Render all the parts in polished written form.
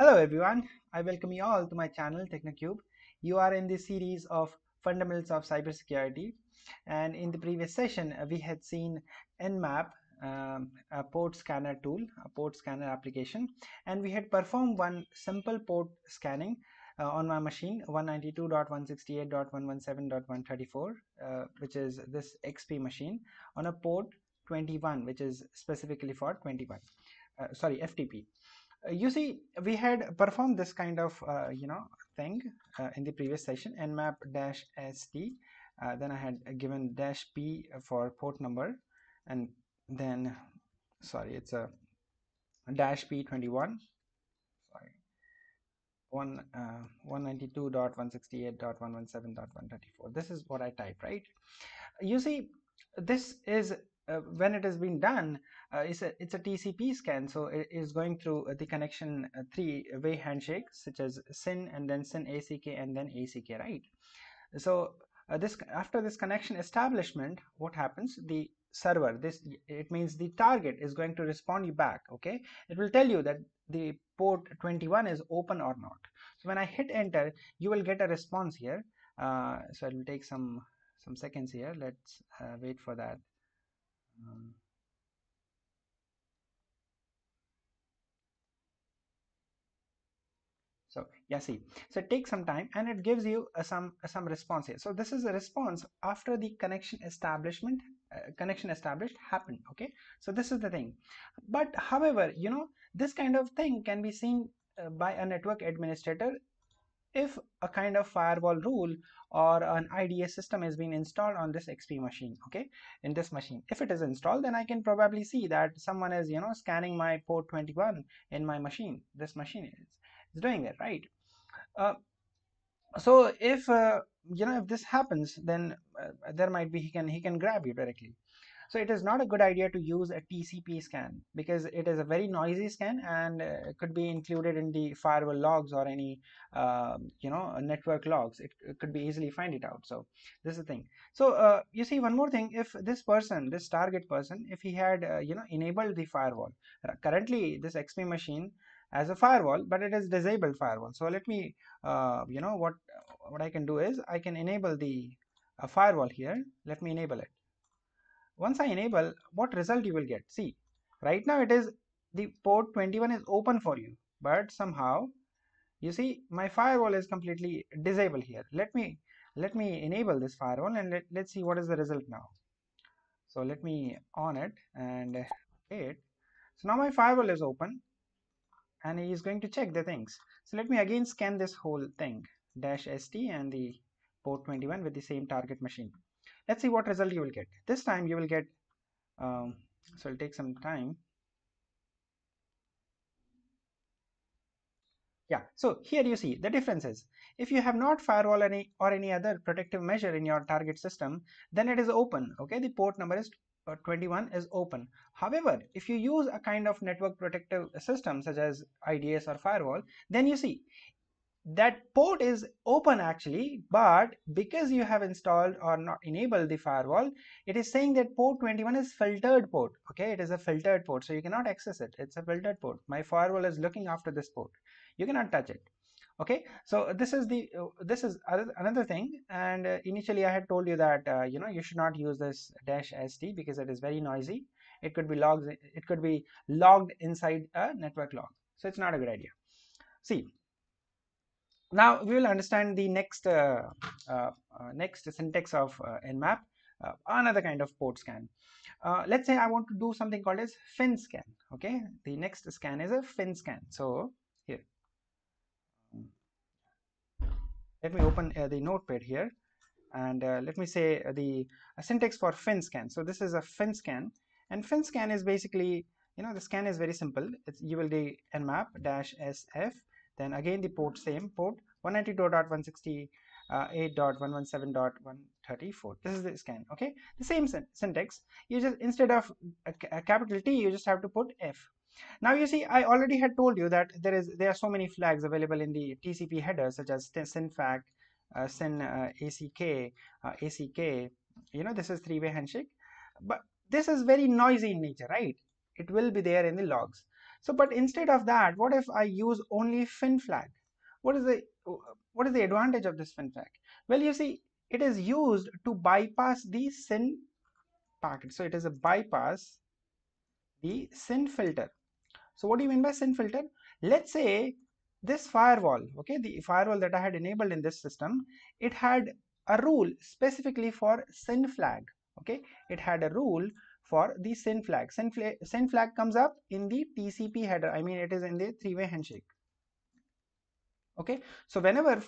Hello everyone, I welcome you all to my channel Technocube. You are in this series of fundamentals of cybersecurity, and in the previous session we had seen Nmap, a port scanner tool, a port scanner application, and we had performed one simple port scanning on my machine 192.168.117.134, which is this XP machine, on a port 21, which is specifically for FTP. You see, we had performed this kind of thing in the previous session, nmap -st, then I had given -p for port number, and then it's a -p21, 192.168.117.134. this is what I typed, right? You see, this is when it has been done, it's a TCP scan, so it is going through the connection three-way handshake, such as SYN and then SYN ACK and then ACK, right? So after this connection establishment, what happens? The server, it means the target, is going to respond you back. Okay, it will tell you that the port 21 is open or not. So when I hit enter, you will get a response here. So it will take some seconds here. Let's wait for that. So it takes some time, and it gives you some response here. So this is a response after the connection establishment happened. Okay, so this is the thing. But however, this kind of thing can be seen by a network administrator if a kind of firewall rule or an IDS system has been installed on this XP machine. Okay, in this machine, if it is installed, then I can probably see that someone is scanning my port 21 in my machine. This machine is doing that, right? So if if this happens, then there might be he can grab you directly. So it is not a good idea to use a TCP scan, because it is a very noisy scan and could be included in the firewall logs or any network logs. It could be easily find it out. So this is the thing. So you see, one more thing, if this target person, if he had enabled the firewall. Currently this XP machine has a firewall, but it is disabled firewall. So let me what I can do is I can enable the firewall here. Let me enable it. Once I enable, what result you will get? See, right now it is the port 21 is open for you, but somehow you see my firewall is completely disabled here. Let me enable this firewall, and let's see what is the result now. So let me on it and it. So now my firewall is open, and he is going to check the things. So let me again scan this whole thing, -st and the port 21 with the same target machine. Let's see what result you will get. This time you will get so it'll take some time. Yeah, so here you see the differences. If you have not firewall or any other protective measure in your target system, then it is open. Okay, the port number is 21 is open. However, if you use a kind of network protective system such as IDS or firewall, then you see that port is open actually, but because you have installed or not enabled the firewall, it is saying that port 21 is filtered port. Okay, it is a filtered port, so you cannot access it. It's a filtered port. My firewall is looking after this port. You cannot touch it. Okay, so this is the another thing. And initially I had told you that you should not use this -st because it is very noisy. It could be logged inside a network log, so it's not a good idea. See, now we will understand the next next syntax of Nmap, another kind of port scan. Let's say I want to do something called as FIN scan. Okay, the next scan is a FIN scan. So here, let me open the notepad here, and let me say the syntax for FIN scan. So this is a FIN scan, and FIN scan is basically, the scan is very simple. You will do Nmap -sf, then again the port, same port 192.168.117.134. this is the scan. Okay, the same syntax. You just, instead of a capital T, you just have to put F. Now you see, I already had told you that there are so many flags available in the TCP header, such as synfact, syn ACK, ACK. This is three-way handshake, but this is very noisy in nature, right? It will be there in the logs. So but instead of that, what if I use only fin flag? What is the advantage of this fin flag? Well, you see, it is used to bypass the SYN packet. So it is a bypass the SYN filter. So what do you mean by SYN filter? Let's say this firewall, okay, the firewall that I had enabled in this system, it had a rule specifically for SYN flag. Okay, it had a rule for the SYN flag. SYN flag comes up in the TCP header. I mean, it is in the three-way handshake. Okay, so whenever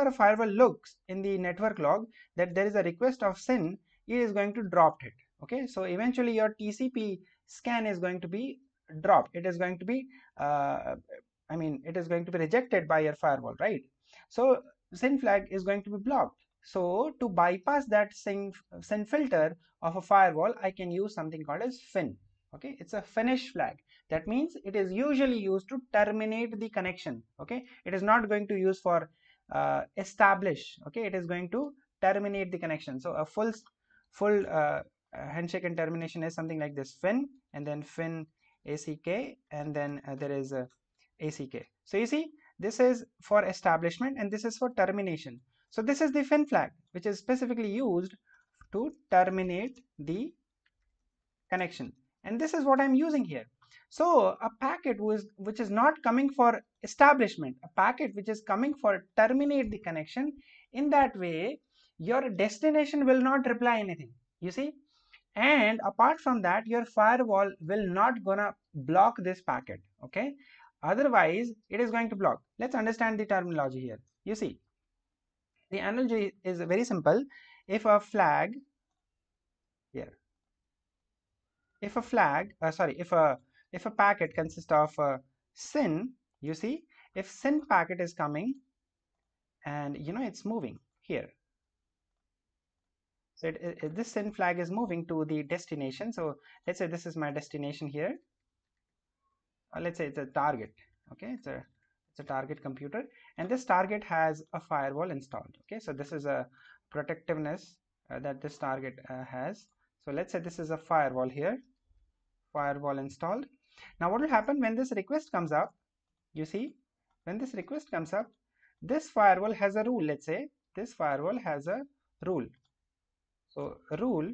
a firewall looks in the network log that there is a request of SYN, it is going to drop it. Okay, so eventually your TCP scan is going to be dropped. It is going to be, it is going to be rejected by your firewall, right? So SYN flag is going to be blocked. So to bypass that SYN filter of a firewall, I can use something called as FIN. Okay, it's a finish flag. That means it is usually used to terminate the connection. Okay, it is not going to use for establish. Okay, it is going to terminate the connection. So a full handshake and termination is something like this: FIN, and then FIN ACK, and then there is a ACK. So you see, this is for establishment and this is for termination. So this is the FIN flag, which is specifically used to terminate the connection, and this is what I'm using here. So a packet which is not coming for establishment, a packet which is coming for terminate the connection, in that way your destination will not reply anything, you see. And apart from that, your firewall will not gonna block this packet, okay? Otherwise it is going to block. Let's understand the terminology here. You see, the analogy is very simple. If a packet consists of SYN, you see, if SYN packet is coming and you know it's moving here, so this SYN flag is moving to the destination. So let's say this is my destination here, or let's say it's a target. Okay, it's a target computer, and this target has a firewall installed. Okay, so this is a protectiveness that this target has. So let's say this is a firewall here, firewall installed. Now what will happen when this request comes up? You see, when this request comes up, this firewall has a rule. Let's say this firewall has a rule. So rule: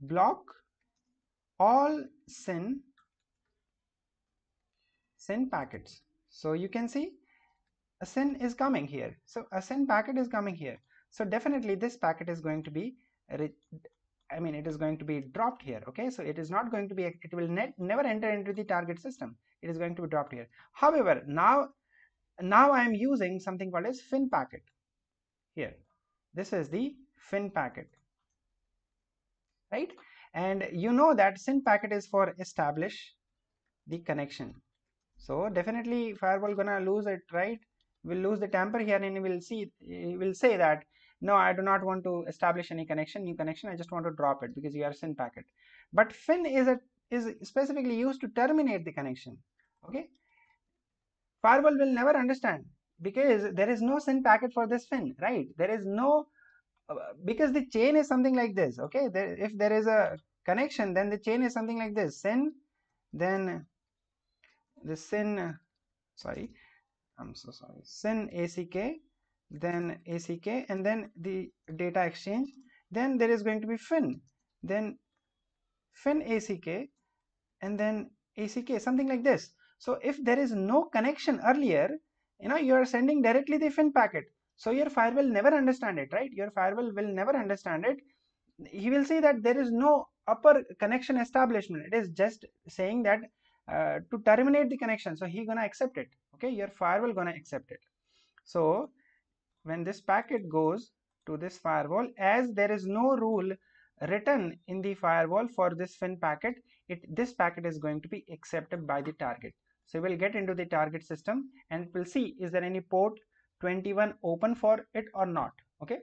block all SYN packets. So you can see a SYN is coming here. So a SYN packet is coming here. So definitely this packet is going to be, it is going to be dropped here. Okay, so it is not going to be, it will never enter into the target system. It is going to be dropped here. However, now I am using something called as FIN packet here. This is the FIN packet, right? And you know that SYN packet is for establish the connection. So definitely firewall gonna lose it, right? We'll lose the tamper here, and you will say that no, I do not want to establish any connection, new connection. I just want to drop it because you are SYN packet. But FIN is specifically used to terminate the connection. Okay, firewall will never understand because there is no SYN packet for this FIN, right? There is no, because the chain is something like this. Okay, if there is a connection, then the chain is something like this: SYN, then the SYN, SYN ACK, then ACK, and then the data exchange. Then there is going to be FIN, then FIN ACK, and then ACK, something like this. So if there is no connection earlier, you know, you are sending directly the FIN packet. So your firewall never understand it, right? Your firewall will never understand it. He will see that there is no upper connection establishment. It is just saying that to terminate the connection, so he gonna accept it. Okay, your firewall gonna accept it. So when this packet goes to this firewall, as there is no rule written in the firewall for this FIN packet, this packet is going to be accepted by the target. So we'll get into the target system and we'll see, is there any port 21 open for it or not. Okay,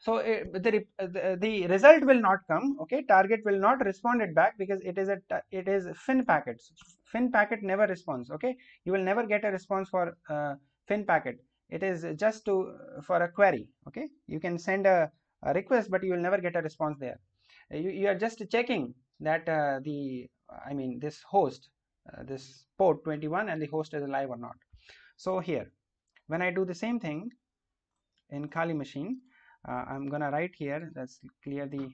so the result will not come. Okay, target will not respond it back because it is FIN packets. FIN packet never responds. Okay, you will never get a response for FIN packet. It is just for a query. Okay, you can send a request, but you will never get a response there. You are just checking that this host, this port 21 and the host is alive or not. So here when I do the same thing in Kali machine, I'm gonna write here, let's clear the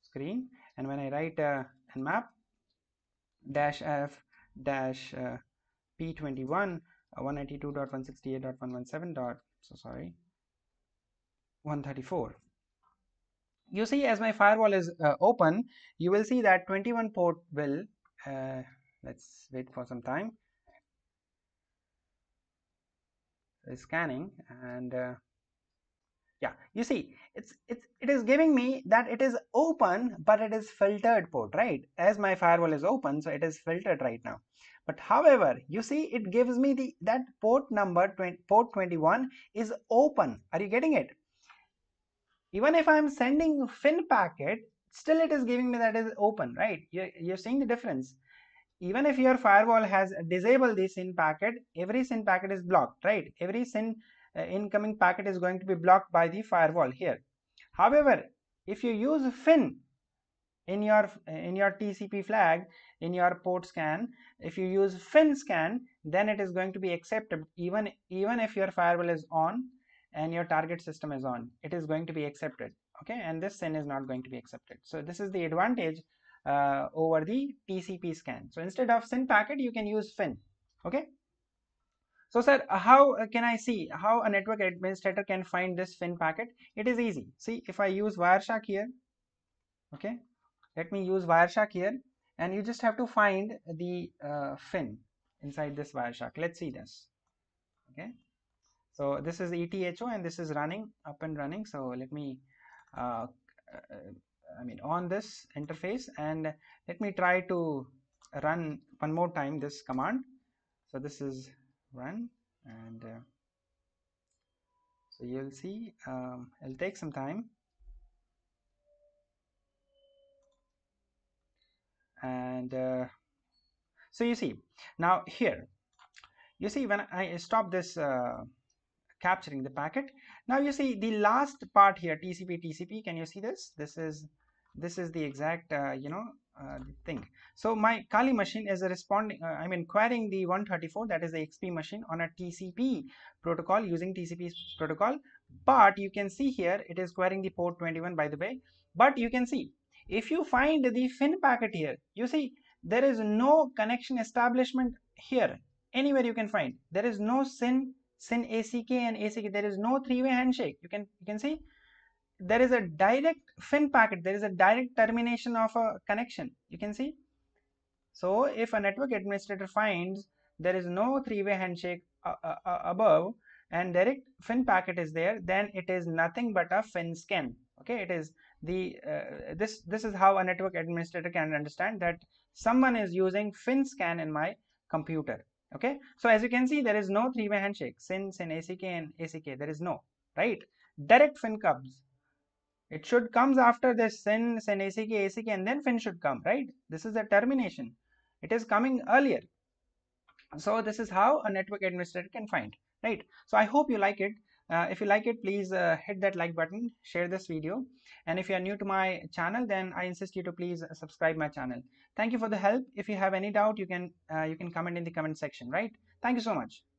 screen, and when I write nmap dash f dash p21 134, you see as my firewall is open, you will see that 21 port will let's wait for some time, scanning, and yeah, you see it is giving me that it is open, but it is filtered port, right? As my firewall is open, so it is filtered right now. But however, you see it gives me the that port number port 21 is open. Are you getting it? Even if I am sending FIN packet, still it is giving me that is open, right? You're seeing the difference. Even if your firewall has disabled the SYN packet, every SYN packet is blocked, right? Every SYN incoming packet is going to be blocked by the firewall here. However, if you use FIN in your TCP flag, in your port scan, if you use FIN scan, then it is going to be accepted. Even if your firewall is on and your target system is on, it is going to be accepted, okay? And this SYN is not going to be accepted. So this is the advantage over the TCP scan. So instead of SYN packet, you can use FIN. Okay. So sir, how can I see how a network administrator can find this FIN packet? It is easy. See, if I use Wireshark here, okay, let me use Wireshark here, and you just have to find the FIN inside this Wireshark. Let's see this. Okay. So this is ETHO and this is running, up and running. So let me on this interface, and let me try to run one more time this command. So this is run, and so you'll see it'll take some time, and so you see now here, you see when I stop this capturing the packet, now you see the last part here, TCP, can you see this? This is the exact thing. So my Kali machine is responding, querying the 134, that is the XP machine, on a TCP protocol, using TCP protocol. But you can see here it is querying the port 21, by the way. But you can see if you find the FIN packet here, you see there is no connection establishment here. Anywhere you can find, there is no SYN ACK and ACK. There is no three-way handshake. You can see there is a direct FIN packet. There is a direct termination of a connection. You can see. So if a network administrator finds there is no three-way handshake above and direct FIN packet is there, then it is nothing but a FIN scan. Okay, it is the this is how a network administrator can understand that someone is using FIN scan in my computer. Okay, so as you can see, there is no three-way handshake, SYN, ACK and ACK, there is no, right? Direct FIN comes. It should comes after this SYN, ACK, ACK, and then FIN should come, right? This is the termination. It is coming earlier. So this is how a network administrator can find, right? So I hope you like it. If you like it, please hit that like button, share this video. And if you are new to my channel, then I insist you to please subscribe my channel. Thank you for the help. If you have any doubt, you can comment in the comment section, right? Thank you so much.